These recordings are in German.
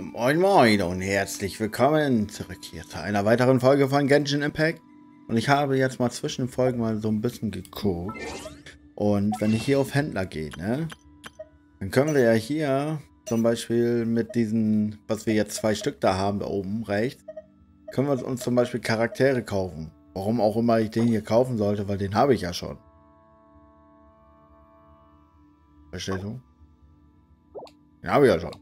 Moin Moin und herzlich willkommen zurück hier zu einer weiteren Folge von Genshin Impact. Und ich habe jetzt mal zwischen den Folgen mal so ein bisschen geguckt. Und wenn ich hier auf Händler gehe, ne, dann können wir ja hier zum Beispiel mit diesen, was wir jetzt 2 Stück da haben, da oben rechts, können wir uns zum Beispiel Charaktere kaufen. Warum auch immer ich den hier kaufen sollte, weil den habe ich ja schon. Verstehst du? Den habe ich ja schon.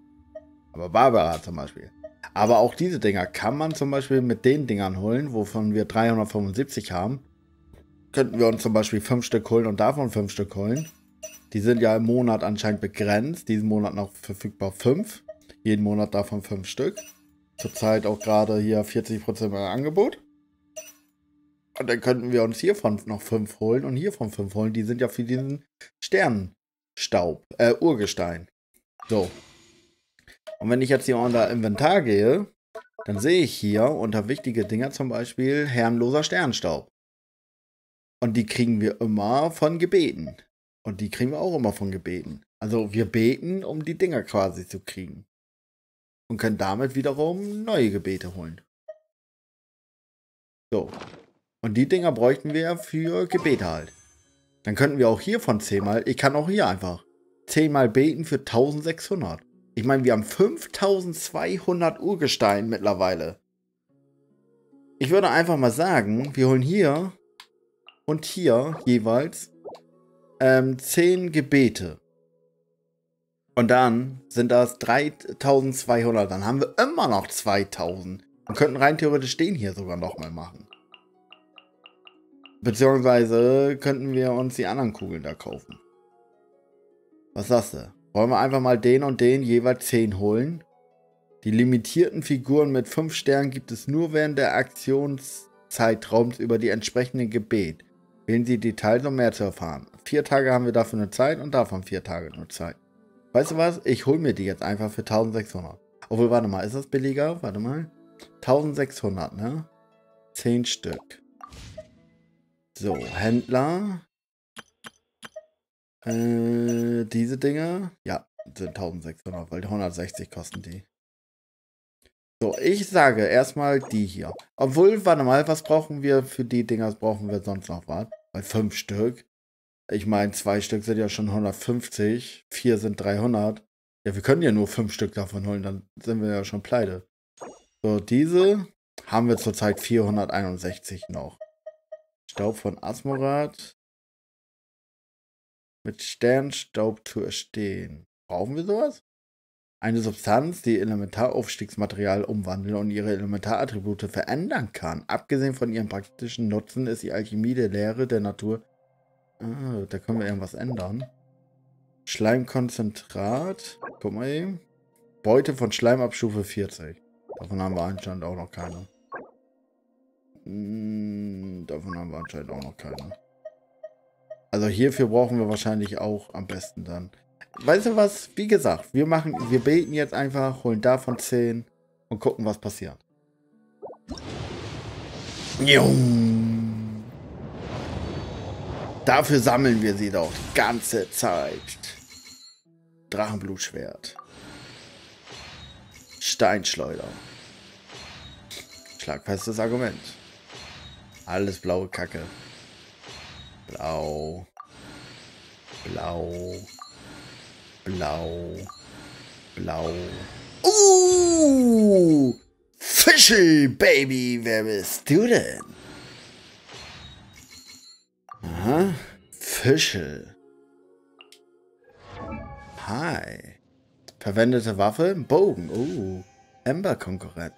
Aber Barbara zum Beispiel. Aber auch diese Dinger kann man zum Beispiel mit den Dingern holen, wovon wir 375 haben. Könnten wir uns zum Beispiel 5 Stück holen und davon 5 Stück holen. Die sind ja im Monat anscheinend begrenzt. Diesen Monat noch verfügbar 5. Jeden Monat davon 5 Stück. Zurzeit auch gerade hier 40% mehr Angebot. Und dann könnten wir uns hiervon noch 5 holen und hiervon 5 holen. Die sind ja für diesen Sternenstaub, Urgestein. So. Und wenn ich jetzt hier unter Inventar gehe, dann sehe ich hier unter wichtige Dinger zum Beispiel herrenloser Sternenstaub. Und die kriegen wir immer von Gebeten. Und die kriegen wir auch immer von Gebeten. Also wir beten, um die Dinger quasi zu kriegen. Und können damit wiederum neue Gebete holen. So. Und die Dinger bräuchten wir für Gebete halt. Dann könnten wir auch hier von 10 mal, ich kann auch hier einfach 10 mal beten für 1600. Ich meine, wir haben 5200 Urgestein mittlerweile. Ich würde einfach mal sagen, wir holen hier und hier jeweils 10 Gebete. Und dann sind das 3200. Dann haben wir immer noch 2000. Wir könnten rein theoretisch den hier sogar nochmal machen. Beziehungsweise könnten wir uns die anderen Kugeln da kaufen. Was sagst du? Wollen wir einfach mal den und den jeweils 10 holen? Die limitierten Figuren mit 5 Sternen gibt es nur während der Aktionszeitraums über die entsprechenden Gebet. Wählen Sie Details, um mehr zu erfahren. 4 Tage haben wir dafür nur Zeit und davon 4 Tage nur Zeit. Weißt du was? Ich hole mir die jetzt einfach für 1600. Obwohl, warte mal, ist das billiger? Warte mal. 1600, ne? 10 Stück. So, Händler. Diese Dinger, ja, sind 1600, weil 160 kosten die. So, ich sage erstmal die hier. Obwohl, warte mal, was brauchen wir für die Dinger? Brauchen wir sonst noch was? Weil 5 Stück, ich meine, 2 Stück sind ja schon 150, 4 sind 300. Ja, wir können ja nur 5 Stück davon holen, dann sind wir ja schon pleite. So, diese haben wir zurzeit 461 noch. Staub von Asmorat. Mit Sternstaub zu erstehen. Brauchen wir sowas? Eine Substanz, die Elementaraufstiegsmaterial umwandeln und ihre Elementarattribute verändern kann. Abgesehen von ihrem praktischen Nutzen ist die Alchemie der Lehre der Natur. Ah, da können wir irgendwas ändern. Schleimkonzentrat. Guck mal eben. Beute von Schleim ab Stufe 40. Davon haben wir anscheinend auch noch keine. Davon haben wir anscheinend auch noch keine. Also hierfür brauchen wir wahrscheinlich auch am besten dann. Weißt du was? Wie gesagt, wir beten jetzt einfach, holen davon 10 und gucken, was passiert. Dafür sammeln wir sie doch die ganze Zeit. Drachenblutschwert. Steinschleuder. Schlagfestes Argument. Alles blaue Kacke. Blau, blau, blau, blau. Fischl, Baby, wer bist du denn? Aha, Fischl. Hi. Verwendete Waffe, Bogen, Amber-Konkurrent,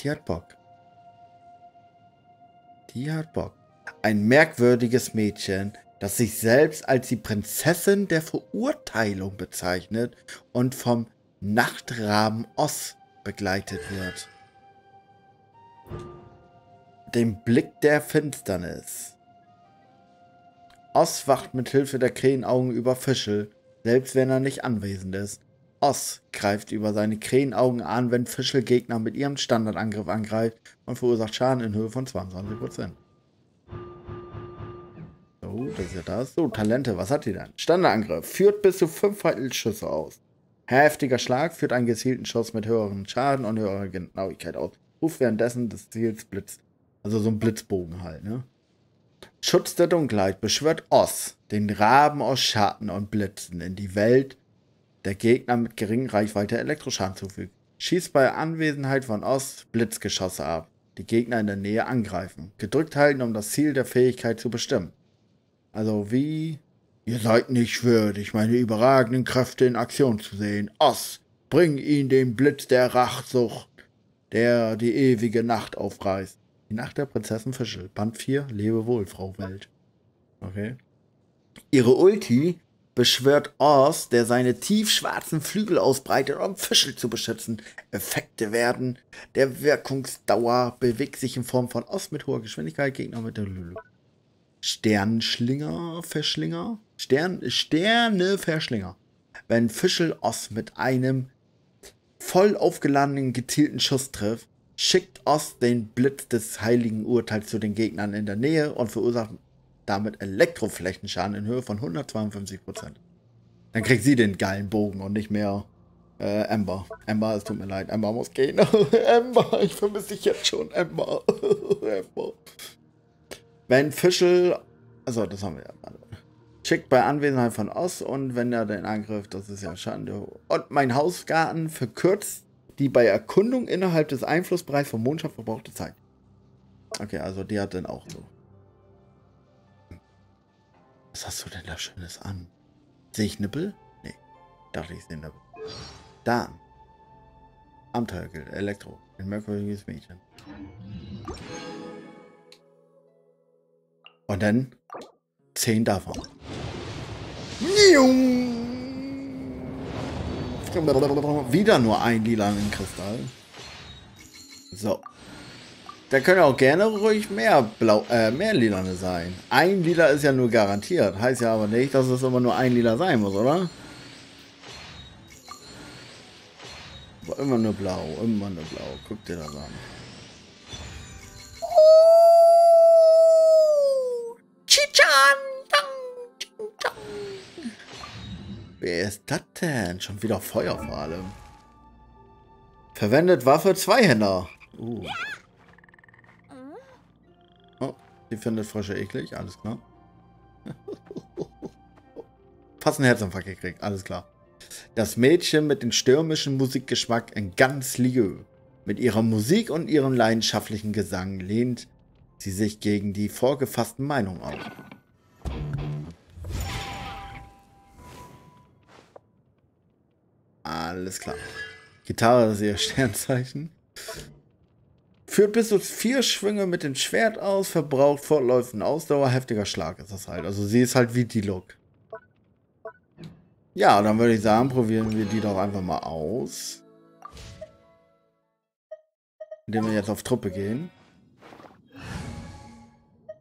Die hat Bock. Die hat Bock. Ein merkwürdiges Mädchen, das sich selbst als die Prinzessin der Verurteilung bezeichnet und vom Nachtraben Oz begleitet wird. Dem Blick der Finsternis. Oz wacht mit Hilfe der Krähenaugen über Fischl, selbst wenn er nicht anwesend ist. Oz greift über seine Krähenaugen an, wenn Fischl Gegner mit ihrem Standardangriff angreift und verursacht Schaden in Höhe von 22%. Das ist ja das. So, Talente, was hat die denn? Standardangriff. Führt bis zu 5 Schüsse aus. Heftiger Schlag führt einen gezielten Schuss mit höherem Schaden und höherer Genauigkeit aus. Ruf währenddessen des Ziels Blitz. Also so ein Blitzbogen halt, ne? Schutz der Dunkelheit beschwört Oz, den Raben aus Schatten und Blitzen, in die Welt der Gegner mit geringer Reichweite Elektroschaden zufügt. Schießt bei Anwesenheit von Oz Blitzgeschosse ab, die Gegner in der Nähe angreifen. Gedrückt halten, um das Ziel der Fähigkeit zu bestimmen. Also wie... Ihr seid nicht würdig, meine überragenden Kräfte in Aktion zu sehen. Oz, bring ihn den Blitz der Rachsucht, der die ewige Nacht aufreißt. Die Nacht der Prinzessin Fischl, Band 4, lebe wohl, Frau Welt. Okay. Ihre Ulti beschwört Oz, der seine tiefschwarzen Flügel ausbreitet, um Fischl zu beschützen. Effekte werden der Wirkungsdauer, bewegt sich in Form von Oz mit hoher Geschwindigkeit, Gegner mit der Lulu. Sternschlinger, Verschlinger? Sterneverschlinger. Wenn Fischl Oz mit einem voll aufgeladenen gezielten Schuss trifft, schickt Oz den Blitz des heiligen Urteils zu den Gegnern in der Nähe und verursacht damit Elektroflächenschaden in Höhe von 152%. Dann kriegt sie den geilen Bogen und nicht mehr Amber. Amber, es tut mir leid, Amber muss gehen. Amber, ich vermisse dich jetzt schon, Amber. Amber. Wenn Fischl, also das haben wir ja, schickt bei Anwesenheit von Oz und wenn er den Angriff, das ist ja Schande. Und mein Hausgarten verkürzt die bei Erkundung innerhalb des Einflussbereichs von Mondstadt verbrauchte Zeit. Okay, also die hat dann auch so. Was hast du denn da Schönes an? Sehe ich Nippel? Nee, dachte ich sehe Nippel. Dann. Abenteuergeld, Elektro, ein merkwürdiges Mädchen. Und dann 10 davon. Wieder nur ein lilanen Kristall. So. Da können auch gerne ruhig mehr lilane sein. Ein lila ist ja nur garantiert. Heißt ja aber nicht, dass es immer nur ein lila sein muss, oder? Aber immer nur blau, immer nur blau. Guck dir das an. Wer ist das denn? Schon wieder Feuer vor allem. Verwendet Waffe Zweihänder. Oh, die findet Frösche eklig. Alles klar. Fast einen Herzinfarkt gekriegt. Alles klar. Das Mädchen mit dem stürmischen Musikgeschmack in ganz Lieu. Mit ihrer Musik und ihrem leidenschaftlichen Gesang lehnt sie sich gegen die vorgefassten Meinungen auf. Alles klar. Gitarre, das ist ihr Sternzeichen. Führt bis zu 4 Schwünge mit dem Schwert aus, verbraucht fortläufend Ausdauer, heftiger Schlag ist das halt. Also sie ist halt wie Diluc. Ja, dann würde ich sagen, probieren wir die doch einfach mal aus. Indem wir jetzt auf Truppe gehen.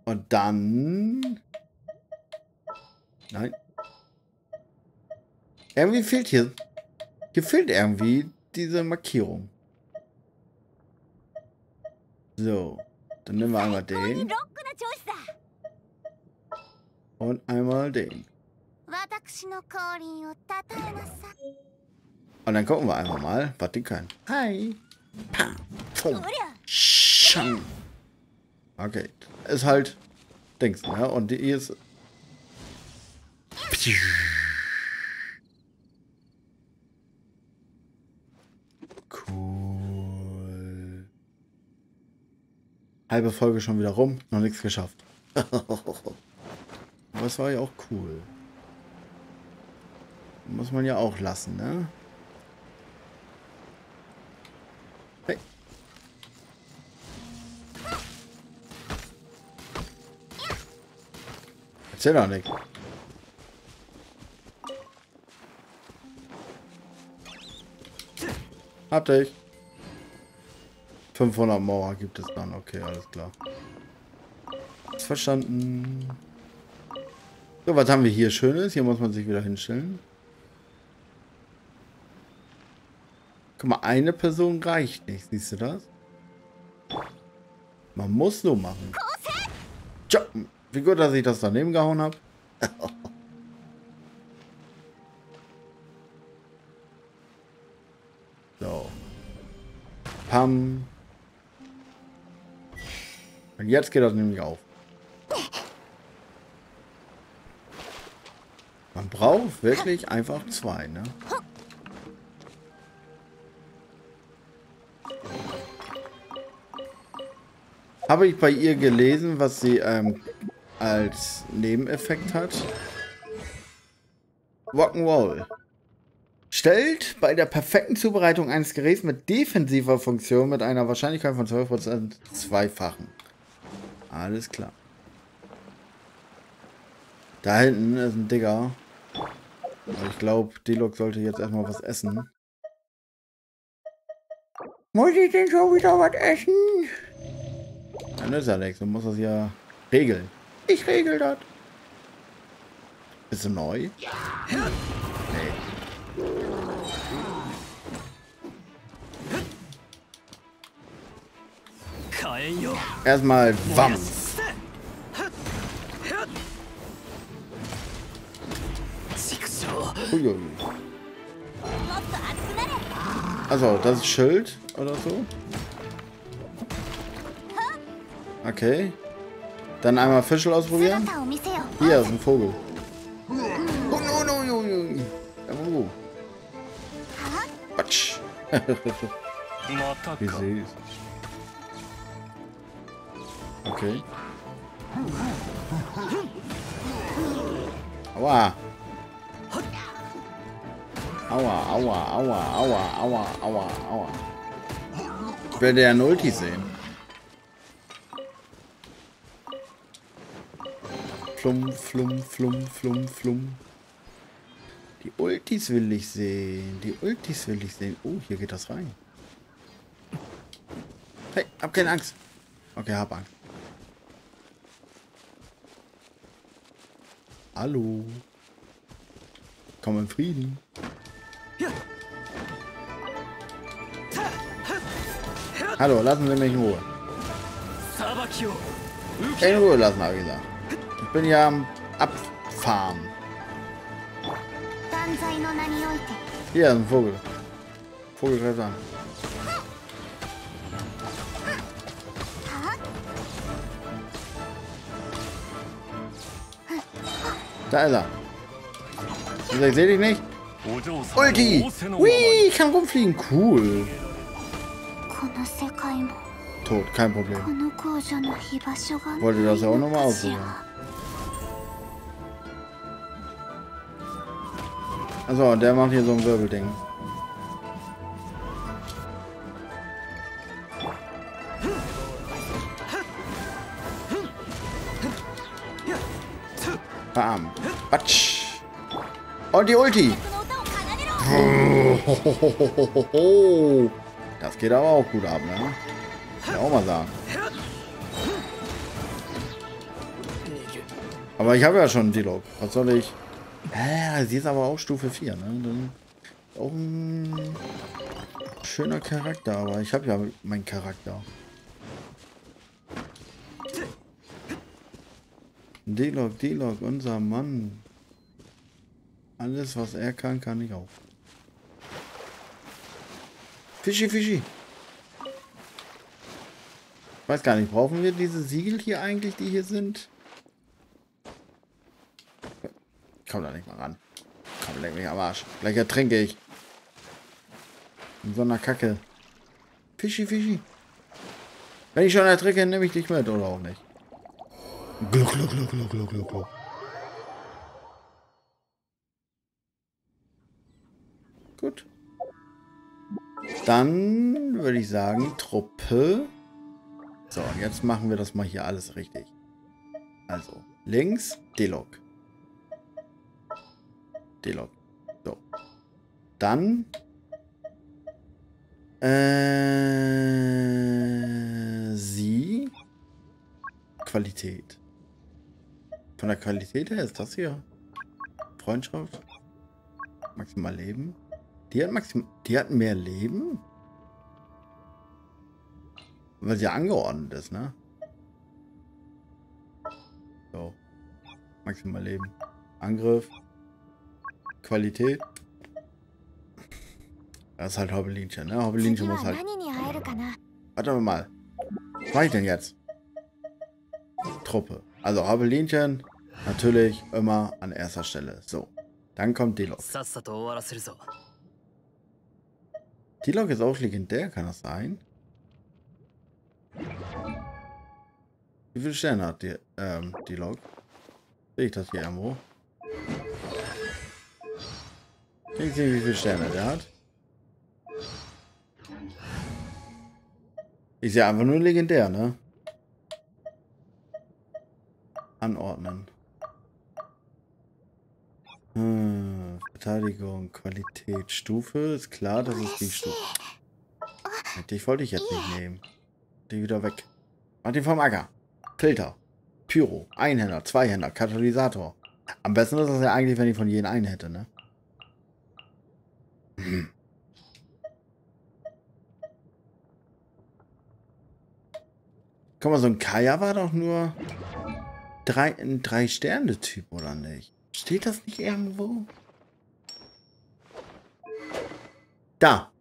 Und dann... Nein. Irgendwie fehlt hier... Gefällt irgendwie diese Markierung. So, dann nehmen wir einmal den. Und einmal den. Und dann gucken wir einfach mal, was die können. Hi. Okay, ist halt Dings, ne? Und die ist... Halbe Folge schon wieder rum, noch nichts geschafft. Aber es war ja auch cool. Muss man ja auch lassen, ne? Hey. Erzähl doch nicht. Hab dich. 500 Mauer gibt es dann. Okay, alles klar. Ist verstanden. So, was haben wir hier Schönes? Hier muss man sich wieder hinstellen. Guck mal, eine Person reicht nicht. Siehst du das? Man muss so machen. Tja, wie gut, dass ich das daneben gehauen habe. Pam. Und jetzt geht das nämlich auf. Man braucht wirklich einfach zwei, ne? Habe ich bei ihr gelesen, was sie als Nebeneffekt hat? Rock'n'Roll. Stellt bei der perfekten Zubereitung eines Geräts mit defensiver Funktion mit einer Wahrscheinlichkeit von 12% zweifachen. Alles klar. Da hinten ist ein Digger. Also ich glaube, Diluc sollte jetzt erstmal was essen. Muss ich denn schon wieder was essen? Dann ist er weg, so muss das ja regeln. Ich regel das. Bist du neu? Ja. Nee. Erstmal Wams. Also, das ist Schild oder so. Okay. Dann einmal Fischl ausprobieren. Hier ist ein Vogel. Oh, no, no, no, no. Quatsch. Wie süß. Okay. Aua. Aua, aua, aua, aua, aua, aua, aua. Ich werde ja einen Ulti sehen. Flum, flum, flum, flum, flum. Die Ultis will ich sehen. Die Ultis will ich sehen. Oh, hier geht das rein. Hey, hab keine Angst. Okay, hab Angst. Hallo. Komm in Frieden. Hallo, lassen Sie mich in Ruhe. In Ruhe lassen, habe ich gesagt. Ich bin ja am Abfarmen. Hier ist ein Vogel. Vogel greift an. Da ist er. Also ich sehe dich nicht. Ulti! Ui, ich kann rumfliegen. Cool. Tot, kein Problem. Wollte das ja auch nochmal ausprobieren. Also, der macht hier so ein Wirbelding. Bam. Batsch. Und die Ulti. Das geht aber auch gut ab, ne? Kann ich auch mal sagen. Aber ich habe ja schon einen Diluc. Was soll ich... sie ist aber auch Stufe 4, ne? Dann auch ein schöner Charakter, aber ich habe ja meinen Charakter. Diluc, Diluc, unser Mann. Alles, was er kann, kann ich auch. Fischi, Fischi. Ich weiß gar nicht, brauchen wir diese Siegel hier eigentlich, die hier sind? Komm da nicht mal ran. Komm, leck mich am Arsch. Gleich ertrinke ich. In so einer Kacke. Fischi, Fischi. Wenn ich schon ertrinke, nehme ich dich mit, oder auch nicht. Gluck, gluck, gluck, gluck, gluck, gluck, gluck. Gut. Dann würde ich sagen, Truppe. So, und jetzt machen wir das mal hier alles richtig. Also, links, Diluc. Diluc. So. Dann. Sie. Qualität. Von der Qualität her ist das hier. Freundschaft. Maximal Leben. Die hat mehr Leben? Weil sie ja angeordnet ist, ne? So. Maximal Leben. Angriff. Qualität. Das ist halt Hobbelinchen, ne? Hobbelinchen muss halt... Warte mal. Was mache ich denn jetzt? Truppe. Also Hobbelinchen natürlich immer an erster Stelle. So. Dann kommt Diluc. Diluc ist auch legendär, kann das sein? Wie viele Sterne hat die, Diluc? Sehe ich das hier irgendwo? Ich sehe, wie viele Sterne der hat. Ich sehe einfach nur legendär, ne? Anordnen. Verteidigung, Qualität, Stufe. Ist klar, das ist die Stufe. Dich wollte ich jetzt nicht nehmen. Die wieder weg. Mach den vom Acker. Filter. Pyro. Einhänder, Zweihänder, Katalysator. Am besten ist das ja eigentlich, wenn ich von jedem einen hätte, ne? Guck mal, so ein Kaya war doch nur ein 3 Sterne Typ, oder nicht? Steht das nicht irgendwo? Da.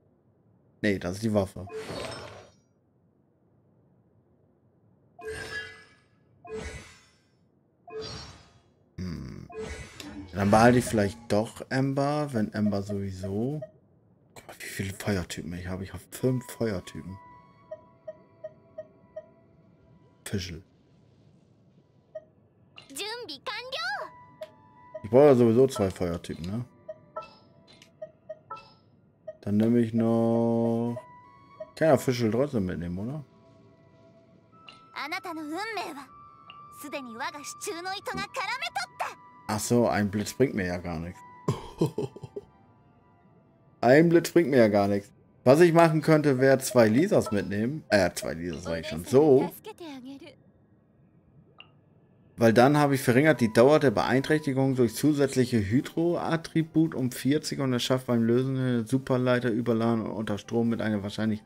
Nee, das ist die Waffe. Dann behalte ich vielleicht doch Amber, wenn Amber sowieso... Guck mal, wie viele Feuertypen ich habe. Ich habe 5 Feuertypen. Fischl. Ich brauche ja sowieso 2 Feuertypen, ne? Dann nehme ich noch... Kann ja Fischl trotzdem mitnehmen, oder? Ach so, ein Blitz bringt mir ja gar nichts. Ein Blitz bringt mir ja gar nichts. Was ich machen könnte, wäre 2 Lisas mitnehmen. 2 Lisas war ich schon. So. Weil dann habe ich verringert die Dauer der Beeinträchtigung durch zusätzliche Hydro-Attribut um 40 und es schafft beim Lösen eine Superleiter überladen und unter Strom mit einer wahrscheinlich...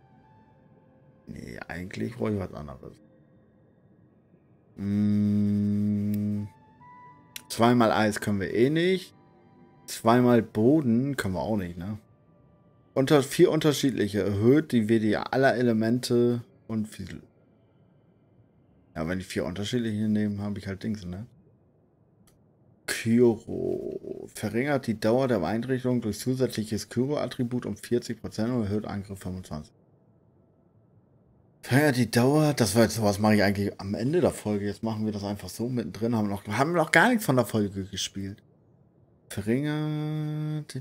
Nee, eigentlich wollte ich was anderes. Zweimal Eis können wir eh nicht. Zweimal Boden können wir auch nicht, ne? Unter 4 unterschiedliche. Erhöht die WD aller Elemente und viel. Ja, wenn ich 4 unterschiedliche nehme, habe ich halt Dings, ne? Kyro. Verringert die Dauer der Beeinträchtigung durch zusätzliches Kyro-Attribut um 40% und erhöht Angriff 25%. Verringert die Dauer, das war jetzt sowas, mache ich eigentlich am Ende der Folge. Jetzt machen wir das einfach so mittendrin. Haben wir noch gar nichts von der Folge gespielt. Verringert.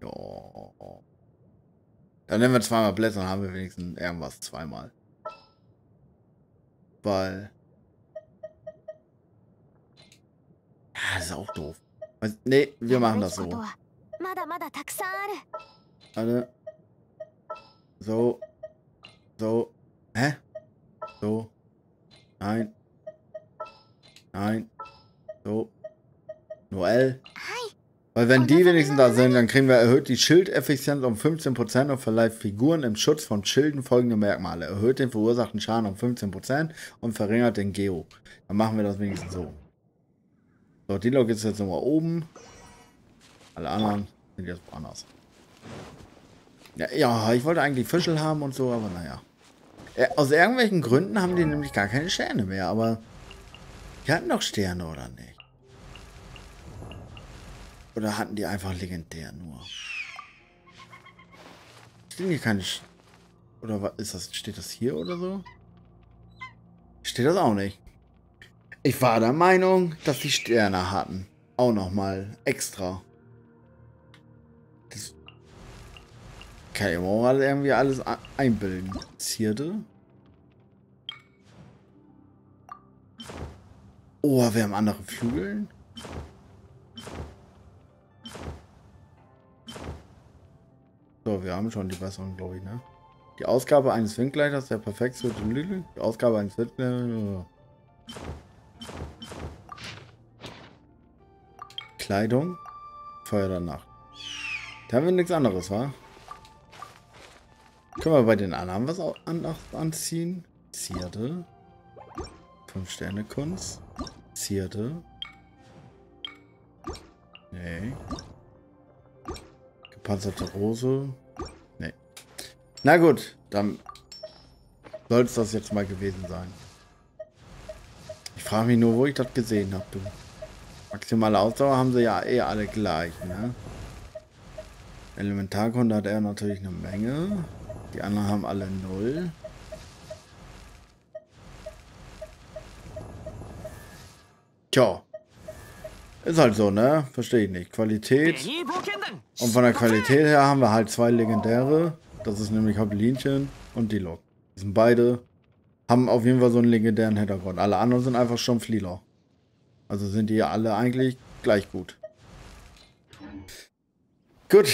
Ja. Dann nehmen wir 2 mal Blätter, dann haben wir wenigstens irgendwas 2 mal. Weil. Ja, das ist auch doof. Nee, wir machen das so. Warte. So. So. Hä? So. Nein. Nein. So. Noelle. Weil wenn die wenigstens da sind, dann kriegen wir erhöht die Schildeffizienz um 15% und verleiht Figuren im Schutz von Schilden folgende Merkmale. Erhöht den verursachten Schaden um 15% und verringert den Geo. Dann machen wir das wenigstens so. So, die Log ist jetzt nochmal oben. Alle anderen sind jetzt woanders. Ja, ich wollte eigentlich Fischl haben und so, aber naja. Aus irgendwelchen Gründen haben die nämlich gar keine Sterne mehr, aber die hatten doch Sterne, oder nicht? Oder hatten die einfach legendär nur? Stehen hier keine... Oder was ist das? Steht das hier oder so? Steht das auch nicht. Ich war der Meinung, dass die Sterne hatten. Auch nochmal extra. Kann ich mir irgendwie alles einbilden. Zierde. Oh, wir haben andere Flügel. So, wir haben schon die besseren, glaube ich, ne? Die Ausgabe eines Windgleiters, der perfekt zu Diluc. Die Ausgabe eines Windgleiters. Kleidung. Feuer der Nacht. Da haben wir nichts anderes, wa? Können wir bei den anderen was anziehen? Zierde. 5 Sterne Kunst. Zierde. Nee. Gepanzerte Rose. Nee. Na gut, dann soll es das jetzt mal gewesen sein. Ich frage mich nur, wo ich das gesehen habe, du. Maximale Ausdauer haben sie ja eh alle gleich, ne? Elementarkunde hat er natürlich eine Menge. Die anderen haben alle 0. Tja. Ist halt so, ne? Verstehe ich nicht. Qualität. Und von der Qualität her haben wir halt 2 legendäre. Das ist nämlich Habelinchen und Diluc. Das sind beide. Haben auf jeden Fall so einen legendären Hintergrund. Alle anderen sind einfach schon Flieler. Also sind die alle eigentlich gleich gut. Gut.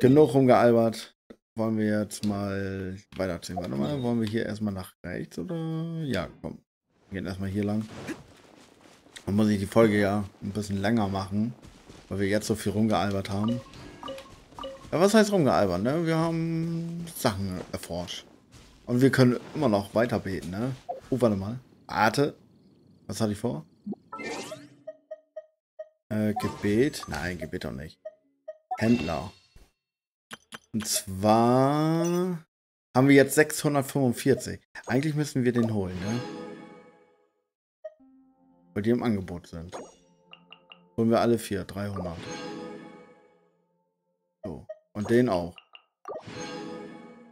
Genug rumgealbert. Wollen wir jetzt mal weiterziehen. Warte mal, wollen wir hier erstmal nach rechts oder? Ja, komm. Wir gehen erstmal hier lang. Dann muss ich die Folge ja ein bisschen länger machen, weil wir jetzt so viel rumgealbert haben. Ja, was heißt rumgealbert, ne? Wir haben Sachen erforscht. Und wir können immer noch weiter beten, ne? Oh, warte mal. Arte. Was hatte ich vor? Gebet. Nein, Gebet doch nicht. Händler. Und zwar haben wir jetzt 645. Eigentlich müssen wir den holen, ne? Weil die im Angebot sind. Holen wir alle 4, 300. So. Und den auch.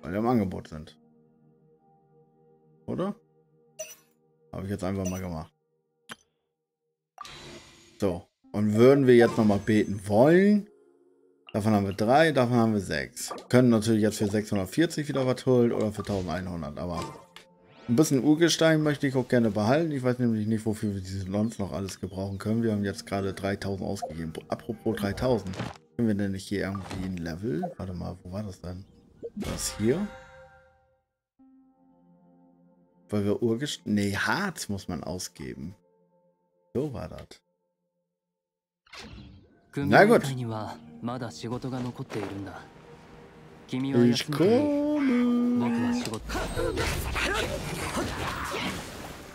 Weil die im Angebot sind. Oder? Habe ich jetzt einfach mal gemacht. So. Und würden wir jetzt nochmal beten wollen? Davon haben wir 3, davon haben wir 6. Können natürlich jetzt für 640 wieder was holen oder für 1100, aber ein bisschen Urgestein möchte ich auch gerne behalten. Ich weiß nämlich nicht, wofür wir diese Lons noch alles gebrauchen können. Wir haben jetzt gerade 3000 ausgegeben. Apropos 3000. Können wir denn nicht hier irgendwie ein Level? Warte mal, wo war das denn? Das hier? Weil wir Urgestein... Nee, Harz muss man ausgeben. So war das. Na gut. Ich komme.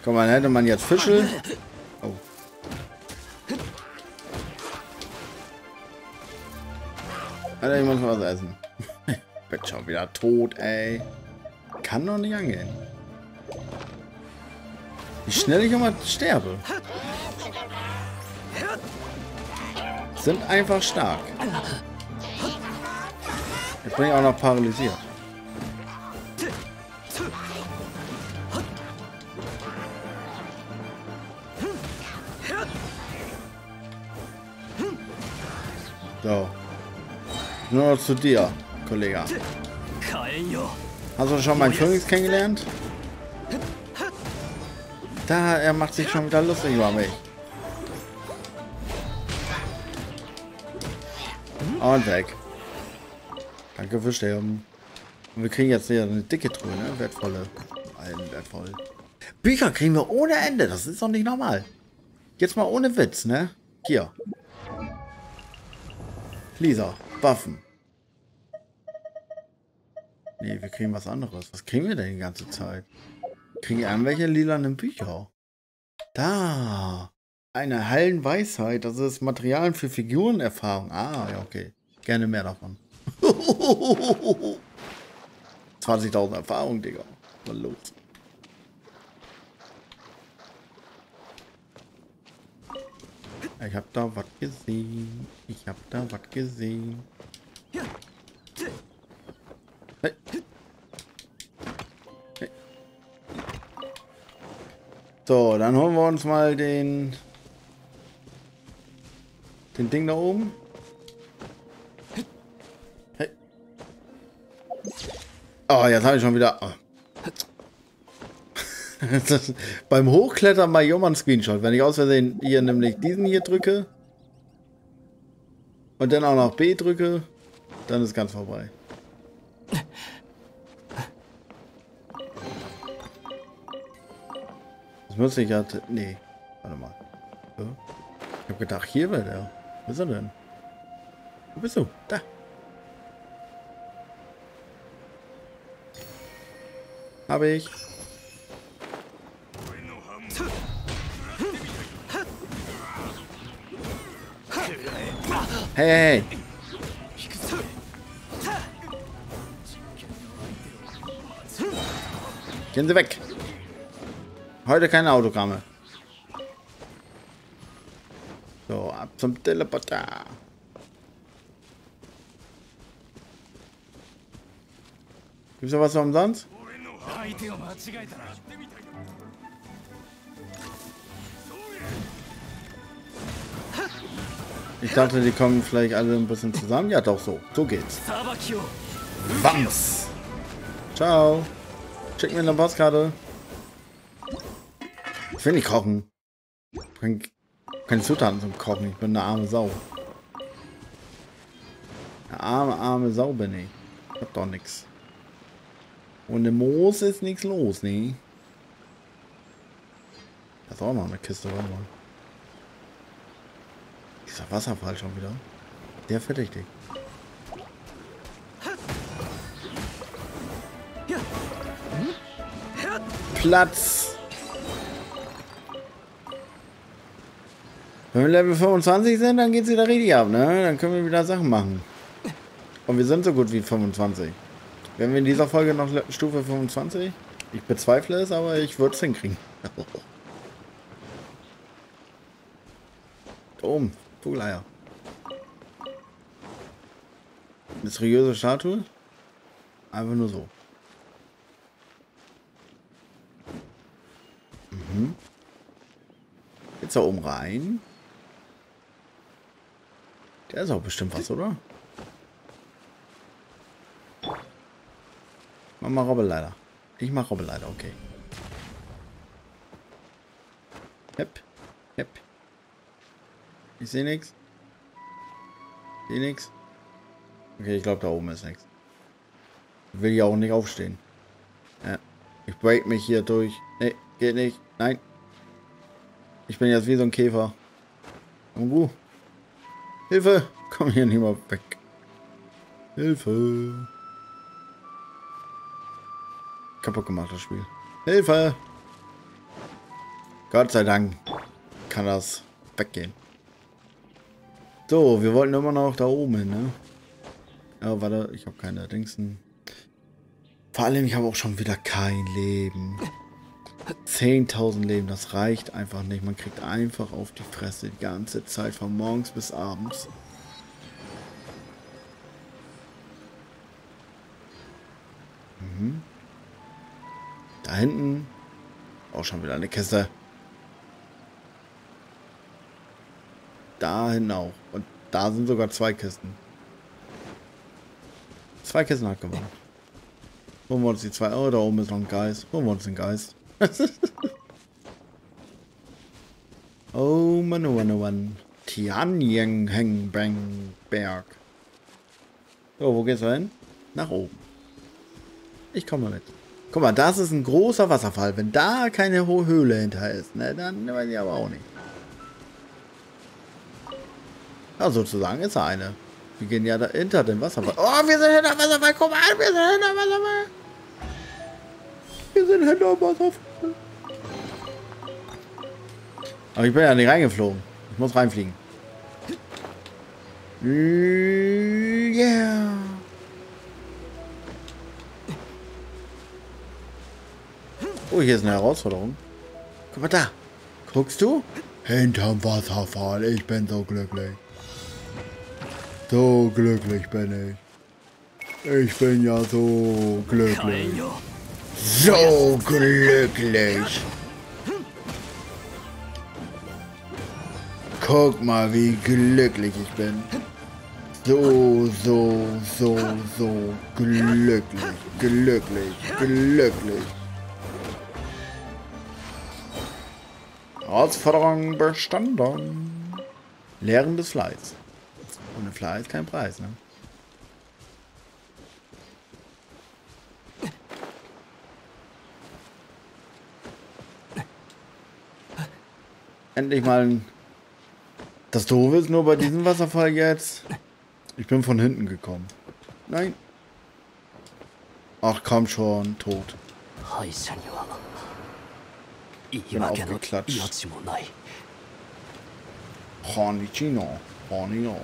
Komm mal, hätte man jetzt Fischl. Oh. Alter, ich muss mal was essen. Ich bin schon wieder tot, ey. Kann doch nicht angehen. Wie schnell ich immer sterbe. Sind einfach stark. Jetzt bin ich auch noch paralysiert. So. Nur noch zu dir, Kollege. Hast du schon meinen Phoenix kennengelernt? Da, er macht sich schon wieder lustig über mich. Und weg. Danke fürs Sterben. Und wir kriegen jetzt hier eine dicke Truhe, ne? Wertvolle. Allen wertvoll. Bücher kriegen wir ohne Ende. Das ist doch nicht normal. Jetzt mal ohne Witz, ne? Hier. Lisa. Waffen. Nee, wir kriegen was anderes. Was kriegen wir denn die ganze Zeit? Kriegen wir irgendwelche lilanen Bücher? Da. Eine Hallenweisheit, das ist Material für Figurenerfahrung. Ah, ja, okay. Gerne mehr davon. 20.000 Erfahrung, Digga. Mal los. Ich hab da was gesehen. Ich hab da was gesehen. Hey. Hey. So, dann holen wir uns mal den... Den Ding da oben. Hey. Oh, jetzt habe ich schon wieder... Oh. Das, beim Hochklettern mal jemand Screenshot. Wenn ich aus Versehen hier nämlich diesen hier drücke und dann auch noch B drücke, dann ist ganz vorbei. Das müsste ich ja... Nee, warte mal. So. Ich habe gedacht, hier wird er. Wo ist er denn? Wo bist du? Da. Habe ich. Hey, hey, hey. Gehen Sie weg. Heute keine Autogramme. So, ab zum Teleporter. Gibt's da was umsonst? Ich dachte, die kommen vielleicht alle ein bisschen zusammen. Ja, doch, so. So geht's. Bams. Ciao. Schick mir eine Postkarte. Ich will nicht kochen. Ich bring keine Zutaten zum Kochen. Ich bin eine arme Sau. Eine arme Sau bin ich. Ich hab doch nichts. Und im Moos ist nichts los, ne? Da ist auch noch eine Kiste. Warte mal. Dieser Wasserfall schon wieder. Der verdächtig. Platz. Wenn wir Level 25 sind, dann geht's wieder richtig ab, ne? Dann können wir wieder Sachen machen. Und wir sind so gut wie 25. Werden wir in dieser Folge noch Stufe 25? Ich bezweifle es, aber ich würde es hinkriegen. Da oben. Vogeleier. Mysteriöse Statue? Einfach nur so. Mhm. Jetzt da oben rein. Der ist auch bestimmt was, oder? Mach mal Robbe leider. Ich mach Robbe leider, okay. Hep, hep. Ich sehe nichts. Sehe nichts. Okay, ich glaube, da oben ist nichts. Will ja auch nicht aufstehen. Ja. Ich break mich hier durch. Nee, geht nicht. Nein. Ich bin jetzt wie so ein Käfer. Ungu. Hilfe! Komm hier nicht mal weg. Hilfe! Kaputt gemacht, das Spiel. Hilfe! Gott sei Dank kann das weggehen. So, wir wollten immer noch da oben hin, ne? Oh, warte, ich habe keine Dingsen. Vor allem, ich habe auch schon wieder kein Leben. 10.000 Leben, das reicht einfach nicht. Man kriegt einfach auf die Fresse die ganze Zeit, von morgens bis abends. Mhm. Da hinten auch schon wieder eine Kiste. Da hinten auch. Und da sind sogar zwei Kisten. Zwei Kisten hat gewonnen. Holen wir uns die zwei. Oh, da oben ist noch ein Geist. Holen wir uns den Geist. Oh, man, oh, man. Tianjeng Heng Bang Berg. So, wo geht's hin? Nach oben. Ich komme mit. Guck mal, das ist ein großer Wasserfall. Wenn da keine hohe Höhle hinter ist, ne, dann weiß ich aber auch nicht. Ja, sozusagen ist da eine. Wir gehen ja da hinter den Wasserfall. Oh, wir sind hinter Wasserfall. Guck mal, wir sind hinter Wasserfall. Wir sind hinter Wasserfall. Aber ich bin ja nicht reingeflogen. Ich muss reinfliegen. Yeah. Oh, hier ist eine Herausforderung. Guck mal da. Guckst du? Hinterm Wasserfall. Ich bin so glücklich. So glücklich bin ich. Ich bin ja so glücklich. So glücklich. Guck mal, wie glücklich ich bin. So glücklich. Glücklich. Herausforderung bestanden. Lehren des Fleiß. Ohne Fleiß kein Preis, ne? Endlich mal. Das Doofe ist nur bei diesem Wasserfall jetzt. Ich bin von hinten gekommen. Nein. Ach komm schon, tot. Ich bin aufgeklatscht. Hornichino. Hornio.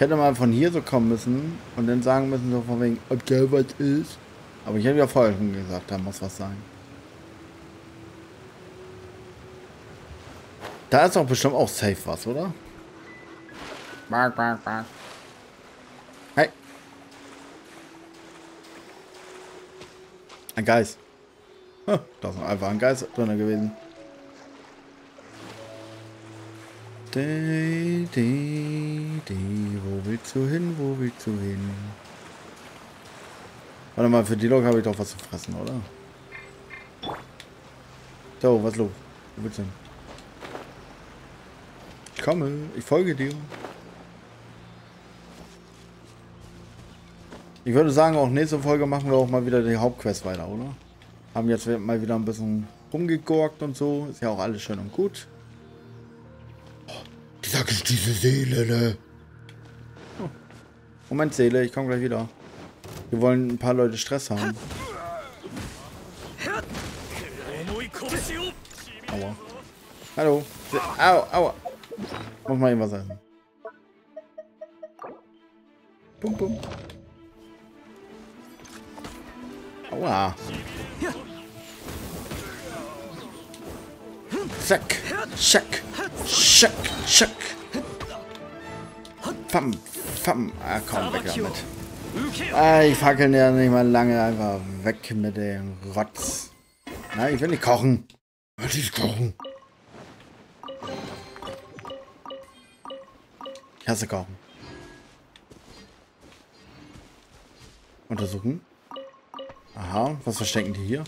Ich hätte mal von hier so kommen müssen und dann sagen müssen, so von wegen, okay, was ist? Aber ich hätte ja vorher schon gesagt, da muss was sein. Da ist doch bestimmt auch safe was, oder? Hey. Ein Geist. Da ist noch einfach ein Geist drin gewesen. Wo willst du hin? Wo willst du hin? Warte mal, für Diluc habe ich doch was zu fressen, oder? So, was los? Wo willst du hin? Ich komme, ich folge dir. Ich würde sagen, auch nächste Folge machen wir auch mal wieder die Hauptquest weiter, oder? Haben jetzt mal wieder ein bisschen rumgegorgt und so. Ist ja auch alles schön und gut. Diese Seele, ne? Oh. Moment, Seele, ich komme gleich wieder. Wir wollen ein paar Leute Stress haben. Aua. Hallo. Aua, aua. Muss mal irgendwas essen. Pum, pum. Aua. Zack. Zack. Schack, schack. Fam, fam. Ah, komm, weg damit. Ah, ich fackel ja nicht mal lange. Einfach weg mit dem Rotz. Nein, ich will nicht kochen. Was ist kochen? Ich hasse kochen. Untersuchen. Aha, was verstecken die hier?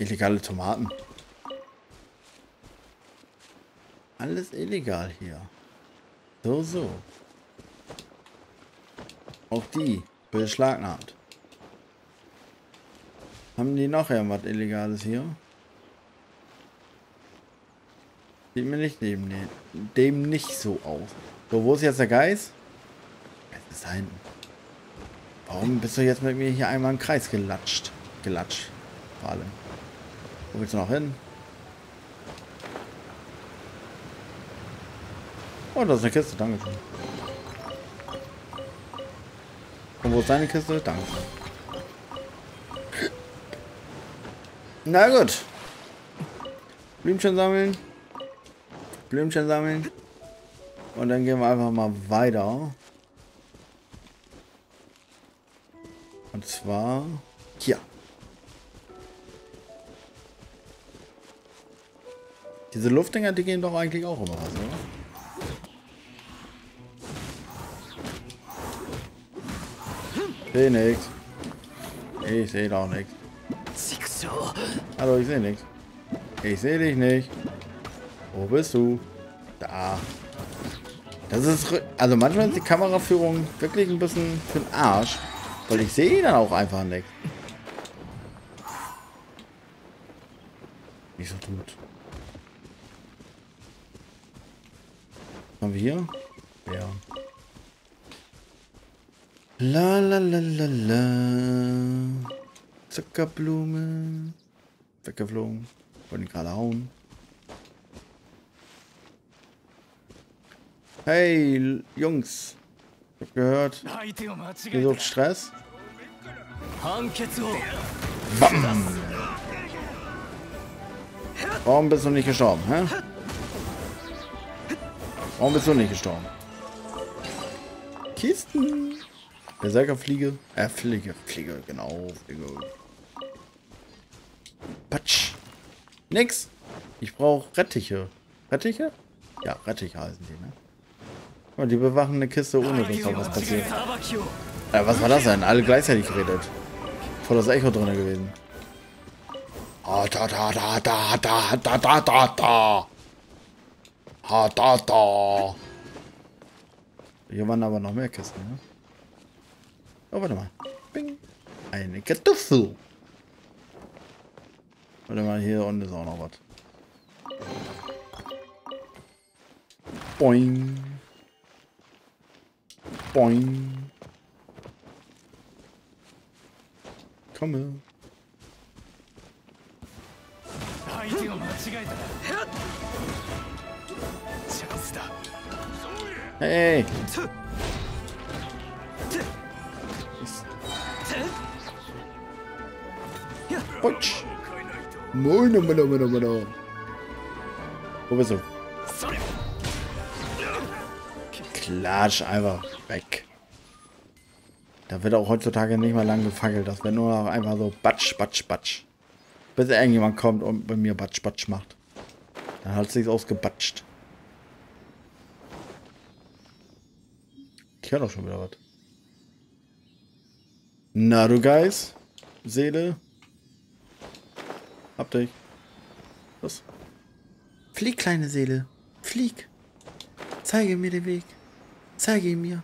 Illegale Tomaten. Alles illegal hier. So, so. Auch die beschlagnahmt. Haben die noch irgendwas Illegales hier? Sieht mir nicht dem nicht so aus. So, wo ist jetzt der Geist? Es ist da hinten. Warum bist du jetzt mit mir hier einmal im Kreis gelatscht? Gelatscht. Vor allem. Wo willst du noch hin? Oh, das ist eine Kiste, danke schön. Und wo ist deine Kiste? Danke schön. Na gut. Blümchen sammeln. Blümchen sammeln. Und dann gehen wir einfach mal weiter. Und zwar hier. Diese Luftdinger, die gehen doch eigentlich auch immer was, oder? Ich sehe nichts. Ich sehe doch nichts. Hallo, ich sehe nichts. Ich sehe dich nicht. Wo bist du? Da. Das ist... Also manchmal ist die Kameraführung wirklich ein bisschen für den Arsch. Weil ich sehe dann auch einfach nichts. Nicht so gut. Was haben wir hier? Ja. La la la la la. Zuckerblume. Weggeflogen. Wollen die gerade hauen. Hey, Jungs. Ich hab gehört. Ihr sucht Stress. Bam. Warum bist du nicht gestorben? Hä? Warum bist du nicht gestorben? Kisten. Berserkerfliege. Fliege, genau. Fliege. Patsch. Nix. Ich brauche Rettiche. Rettiche? Ja, Rettiche heißen die, ne? Oh, die bewachen eine Kiste, ohne dass da was passiert. Was war das denn? Alle gleichzeitig geredet. Voll das Echo drin gewesen. Ah, da, da, da, da, da, da, da, da, da. Ah, da, da. Hier waren aber noch mehr Kisten, ne? Oh, warte mal. Bing. Eine Kartoffel. Warte mal, hier unten ist auch noch was. Boing. Boing. Komme. Hey. Putsch. Moino, moino, moino, moino. Wo bist du? Klatsch, einfach weg. Da wird auch heutzutage nicht mal lang gefackelt. Das wird nur noch einfach so batsch, batsch, batsch. Bis irgendjemand kommt und bei mir batsch, batsch macht. Dann hat es sich ausgebatscht. Ich höre doch schon wieder was. Na du Geist, Seele. Hab dich. Was? Flieg, kleine Seele. Flieg. Zeige mir den Weg. Zeige ihn mir.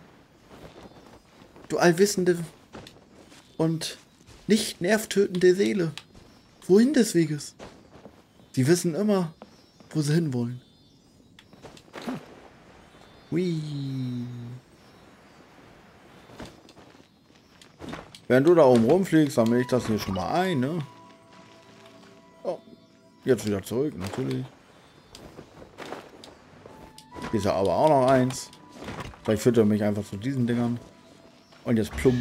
Du allwissende und nicht nervtötende Seele. Wohin des Weges? Sie wissen immer, wo sie hinwollen. Hui. Während du da oben rumfliegst, sammle ich das hier schon mal ein, ne? Oh, jetzt wieder zurück, natürlich. Hier ist ja aber auch noch eins. Vielleicht fütter mich einfach zu diesen Dingern. Und jetzt plump.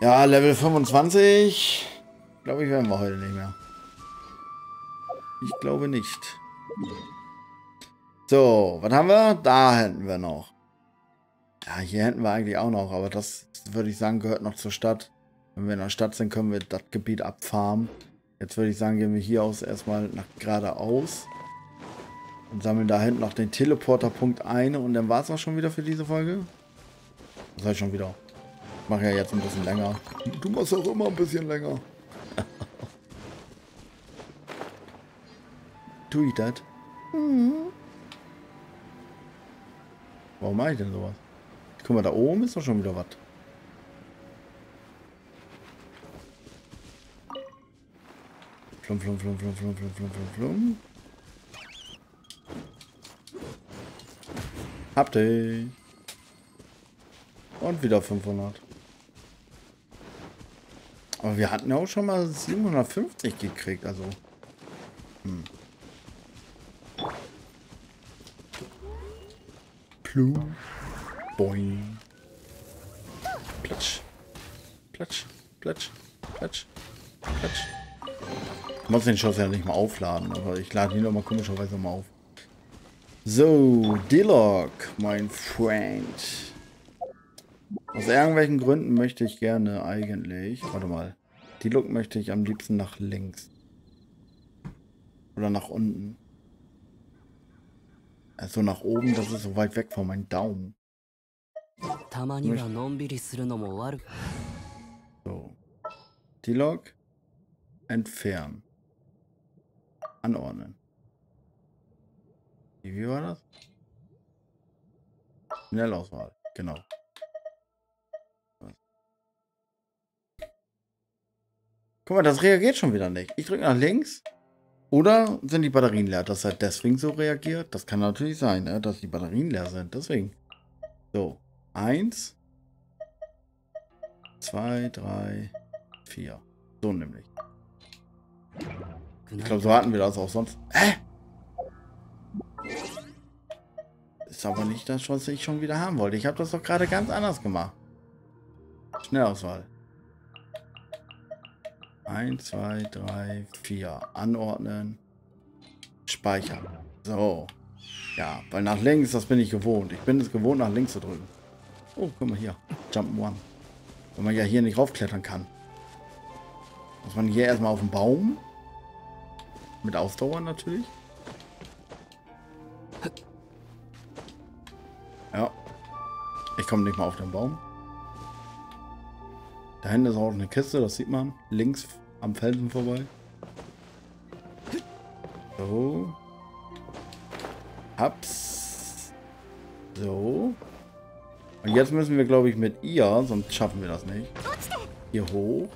Ja, Level 25. Glaube ich, werden wir heute nicht mehr. Ich glaube nicht. So, was haben wir? Da hätten wir noch. Ja, hier hätten wir eigentlich auch noch, aber das würde ich sagen, gehört noch zur Stadt. Wenn wir in der Stadt sind, können wir das Gebiet abfarmen. Jetzt würde ich sagen, gehen wir hier aus erstmal nach geradeaus und sammeln da hinten noch den Teleporterpunkt ein und dann war es auch schon wieder für diese Folge. Das heißt schon wieder. Ich mache ja jetzt ein bisschen länger. Du machst auch immer ein bisschen länger. Tue ich das? Mhm. Warum mache ich denn sowas? Guck mal, da oben ist doch schon wieder was. Flum, flum, flum, flum, flum, flum, flum, flum. Hab dich. Und wieder 500. Aber wir hatten ja auch schon mal 750 gekriegt, also. Hm. Plum. Boing. Platsch. Platsch. Platsch. Platsch. Platsch. Ich muss den Schuss ja nicht mal aufladen, aber ich lade ihn noch mal komischerweise mal auf. So, Diluc, mein Freund. Aus irgendwelchen Gründen möchte ich gerne eigentlich... Warte mal. Diluc möchte ich am liebsten nach links. Oder nach unten. Also nach oben, das ist so weit weg von meinem Daumen. So. Diluc. Entfernen. Anordnen. Wie war das? Schnellauswahl. Genau. Guck mal, das reagiert schon wieder nicht. Ich drücke nach links. Oder sind die Batterien leer? Dass er deswegen so reagiert? Das kann natürlich sein, ne? Dass die Batterien leer sind. Deswegen. So. 1, 2, 3, 4. So nämlich. Ich glaube, so hatten wir das auch sonst. Hä? Ist aber nicht das, was ich schon wieder haben wollte. Ich habe das doch gerade ganz anders gemacht. Schnellauswahl. 1, 2, 3, 4. Anordnen. Speichern. So. Ja, weil nach links, das bin ich gewohnt. Ich bin es gewohnt, nach links zu drücken. Oh, guck mal hier. Jump One. Wenn man ja hier nicht raufklettern kann. Muss man hier erstmal auf den Baum. Mit Ausdauer natürlich. Ja. Ich komme nicht mal auf den Baum. Da hinten ist auch eine Kiste, das sieht man. Links am Felsen vorbei. So. Ups. So. Und jetzt müssen wir, glaube ich, mit ihr, sonst schaffen wir das nicht. Hier hoch.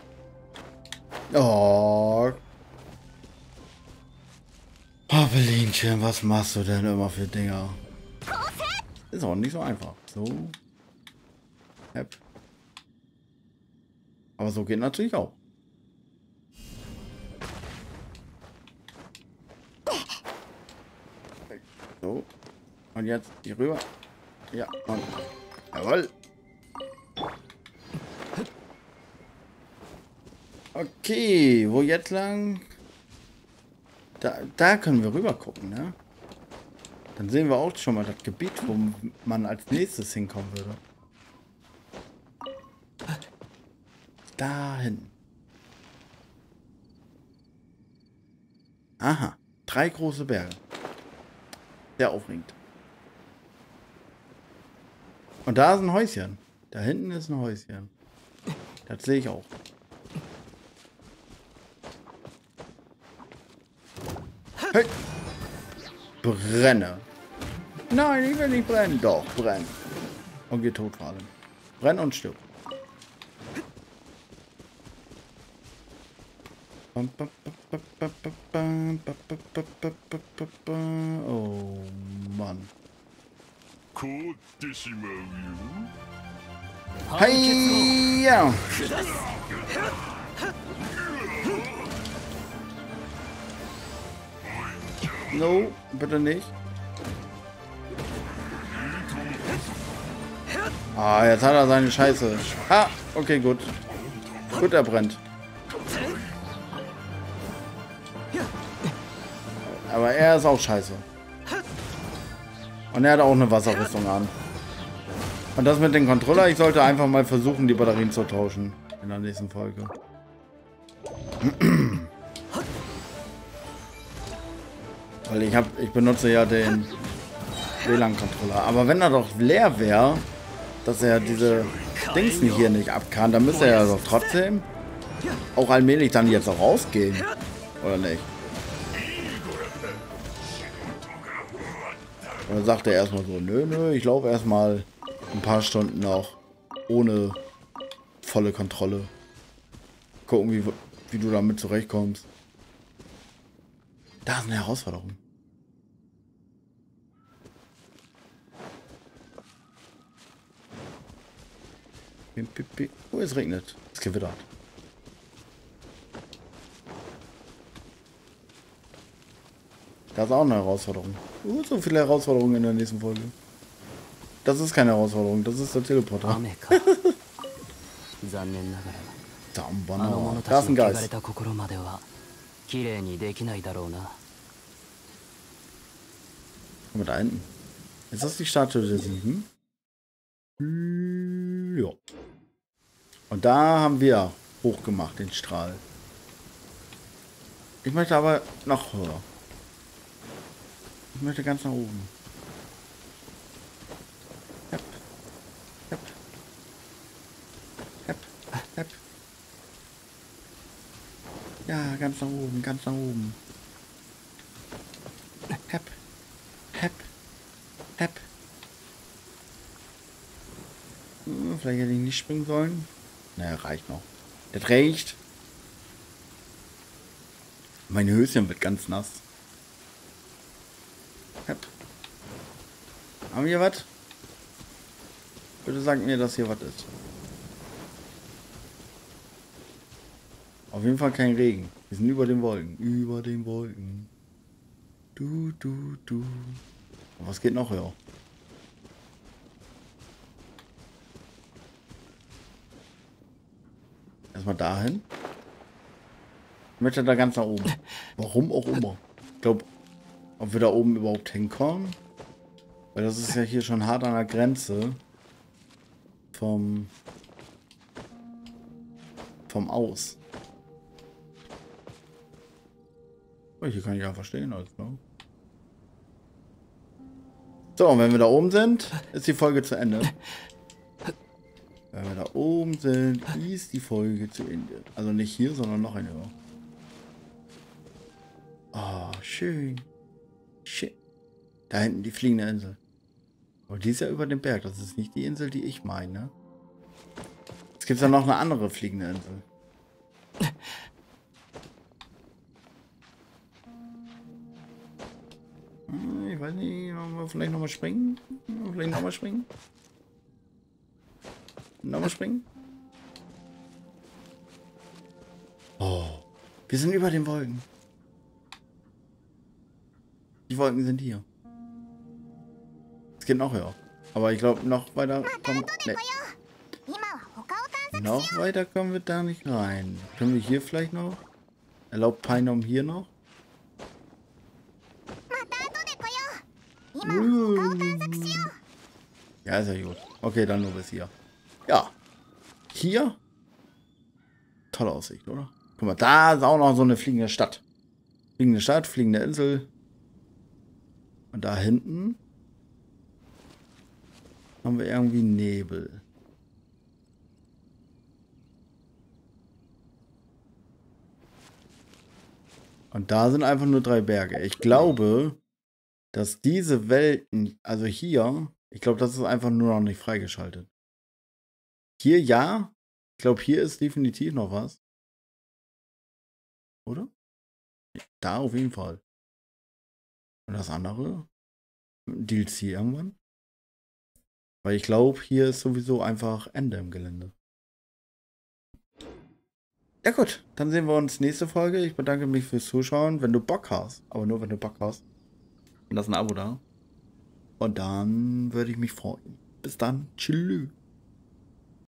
Oh. Papelinchen, was machst du denn immer für Dinger? Ist auch nicht so einfach. So. Hep. Aber so geht natürlich auch. So. Und jetzt hier rüber. Ja, und... Jawohl. Okay, wo jetzt lang? Da können wir rüber gucken, ne? Dann sehen wir auch schon mal das Gebiet, wo man als nächstes hinkommen würde. Dahin. Aha, 3 große Berge. Sehr aufregend. Und da ist ein Häuschen. Da hinten ist ein Häuschen. Das sehe ich auch. Hey. Brenne. Nein, ich will nicht brennen. Doch, brennen. Und geh tot fallen. Brenn und stirb. Oh Mann. Hey, ja. No, bitte nicht. Ah, jetzt hat er seine Scheiße. Ah, okay, gut. Gut, er brennt. Aber er ist auch scheiße. Und er hat auch eine Wasserrüstung an. Und das mit dem Controller, ich sollte einfach mal versuchen, die Batterien zu tauschen. In der nächsten Folge. Weil ich benutze ja den WLAN-Controller. Aber wenn er doch leer wäre, dass er diese Dings hier nicht abkann, dann müsste er ja doch trotzdem auch allmählich dann jetzt auch rausgehen. Oder nicht? Und dann sagt er erstmal so, nö, ich laufe erstmal ein paar Stunden noch ohne volle Kontrolle. Gucken, wie du damit zurechtkommst. Da ist eine Herausforderung. Oh, es regnet. Es gewittert. Das ist auch eine Herausforderung. So viele Herausforderungen in der nächsten Folge. Das ist keine Herausforderung, das ist der Teleporter. Da ist ein Geist. Guck mal da hinten. Ist das die Statue der 7? Ja. Und da haben wir hochgemacht den Strahl. Ich möchte aber noch höher. Ich möchte ganz nach oben. Hep. Hep. Hep. Hep. Ja, ganz nach oben, ganz nach oben. Hep. Hep. Hep. Hm, vielleicht hätte ich nicht springen sollen. Naja, reicht noch. Das reicht. Mein Höschen wird ganz nass. Haben wir was? Bitte sagt mir, dass hier was ist. Auf jeden Fall kein Regen. Wir sind über den Wolken. Über den Wolken. Du. Und was geht noch höher? Erstmal dahin. Ich möchte da ganz nach oben. Warum auch immer. Ich glaube, ob wir da oben überhaupt hinkommen. Weil das ist ja hier schon hart an der Grenze vom Aus. Oh, hier kann ich ja verstehen, alles klar. So, und wenn wir da oben sind, ist die Folge zu Ende. Wenn wir da oben sind, ist die Folge zu Ende. Also nicht hier, sondern noch eine. Oh, schön. Shit. Da hinten die fliegende Insel. Aber die ist ja über dem Berg. Das ist nicht die Insel, die ich meine. Es gibt ja noch eine andere fliegende Insel. Ich weiß nicht, vielleicht nochmal springen? Vielleicht nochmal springen? Nochmal springen? Oh, wir sind über den Wolken. Die Wolken sind hier. Es geht noch höher. Aber ich glaube, noch weiter. Komm, nee. Noch weiter kommen wir da nicht rein. Können wir hier vielleicht noch? Erlaubt Paimon hier noch? Ja, ist ja gut. Okay, dann nur bis hier. Ja. Hier? Tolle Aussicht, oder? Guck mal, da ist auch noch so eine fliegende Stadt. Fliegende Stadt, fliegende Insel. Und da hinten haben wir irgendwie Nebel. Und da sind einfach nur 3 Berge. Ich glaube, dass diese Welten, also hier, ich glaube, das ist einfach nur noch nicht freigeschaltet. Hier ja. Ich glaube, hier ist definitiv noch was. Oder? Da auf jeden Fall. Und das andere? DLC irgendwann? Weil ich glaube, hier ist sowieso einfach Ende im Gelände. Ja gut, dann sehen wir uns nächste Folge. Ich bedanke mich fürs Zuschauen, wenn du Bock hast. Aber nur, wenn du Bock hast. Und lass ein Abo da. Und dann würde ich mich freuen. Bis dann. Tschüss.